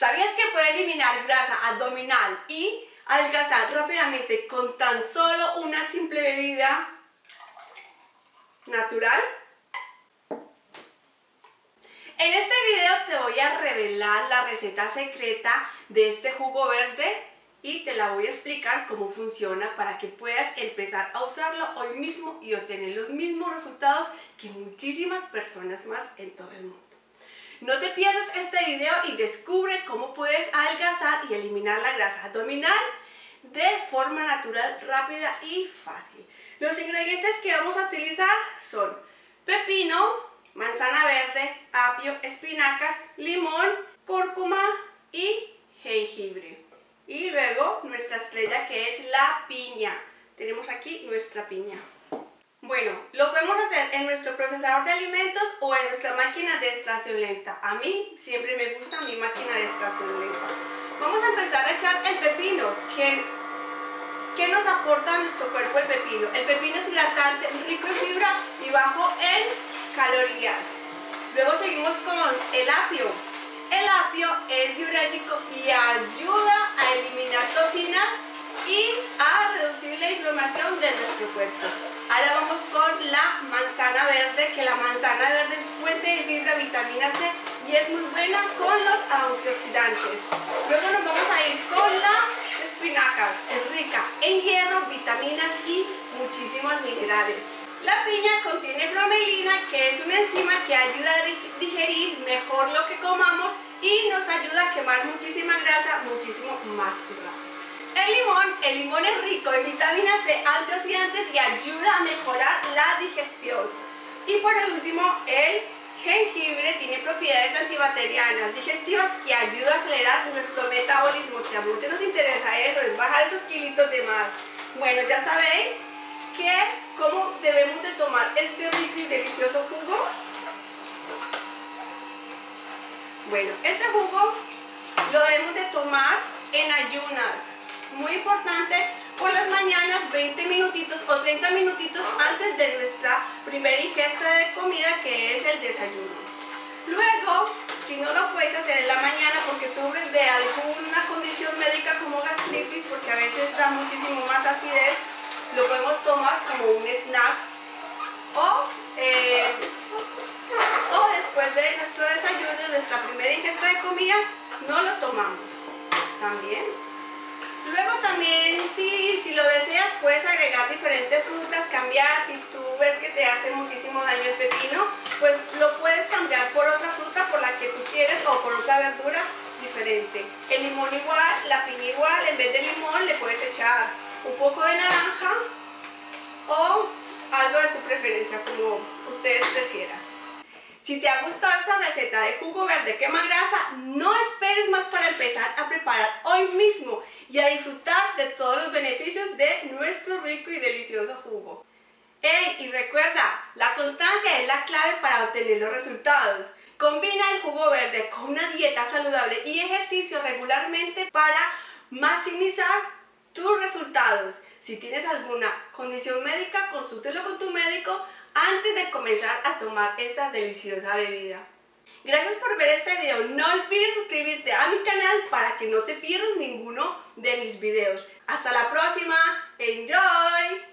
¿Sabías que puede eliminar grasa abdominal y adelgazar rápidamente con tan solo una simple bebida natural? En este video te voy a revelar la receta secreta de este jugo verde y te la voy a explicar cómo funciona para que puedas empezar a usarlo hoy mismo y obtener los mismos resultados que muchísimas personas más en todo el mundo. No te pierdas este video y descubre cómo puedes adelgazar y eliminar la grasa abdominal de forma natural, rápida y fácil. Los ingredientes que vamos a utilizar son pepino, manzana verde, apio, espinacas, limón, cúrcuma y jengibre. Y luego nuestra estrella, que es la piña. Tenemos aquí nuestra piña. Bueno, lo podemos hacer en nuestro procesador de alimentos o en nuestra máquina de extracción lenta. A mí siempre me gusta mi máquina de extracción lenta. Vamos a empezar a echar el pepino. ¿Qué nos aporta a nuestro cuerpo el pepino? El pepino es hidratante, rico en fibra y bajo en calorías. Luego seguimos con el apio. El apio es diurético y ayuda a eliminar toxinas y a reducir la inflamación de nuestro cuerpo. Ahora vamos con la manzana verde, que la manzana verde es fuente de fibra, vitamina C y es muy buena con los antioxidantes. Luego nos vamos a ir con las espinacas, es rica en hierro, vitaminas y muchísimos minerales. La piña contiene bromelina, que es una enzima que ayuda a digerir mejor lo que comamos y nos ayuda a quemar muchísima grasa, muchísimo más rápido. El limón es rico en vitaminas C, antioxidantes y ayuda a mejorar la digestión. Y por el último, el jengibre tiene propiedades antibacterianas, digestivas, que ayuda a acelerar nuestro metabolismo, que a muchos nos interesa eso, es bajar esos kilitos de más. Bueno, ya sabéis que cómo debemos de tomar este rico y delicioso jugo. Bueno, este jugo lo debemos de tomar en ayunas. Muy importante, por las mañanas 20 minutitos o 30 minutitos antes de nuestra primera ingesta de comida, que es el desayuno. Luego, si no lo puedes hacer en la mañana porque sufres de alguna condición médica como gastritis, porque a veces da muchísimo más acidez, lo podemos tomar como un snack o después de nuestro desayuno, nuestra primera ingesta de comida, no lo tomamos también. Luego también, si lo deseas, puedes agregar diferentes frutas, cambiar. Si tú ves que te hace muchísimo daño el pepino, pues lo puedes cambiar por otra fruta, por la que tú quieres, o por otra verdura diferente. El limón igual, la piña igual, en vez de limón le puedes echar un poco de naranja o algo de tu preferencia, como ustedes prefieran. Si te ha gustado esta receta de jugo verde quema grasa, no esperes más para empezar a preparar hoy mismo y a disfrutar de todos los beneficios de nuestro rico y delicioso jugo. ¡Ey! Y recuerda, la constancia es la clave para obtener los resultados. Combina el jugo verde con una dieta saludable y ejercicio regularmente para maximizar tus resultados. Si tienes alguna condición médica, consúltelo con tu médico antes de comenzar a tomar esta deliciosa bebida. Gracias por ver este video, no olvides suscribirte a mi canal para que no te pierdas ninguno de mis videos. ¡Hasta la próxima! ¡Enjoy!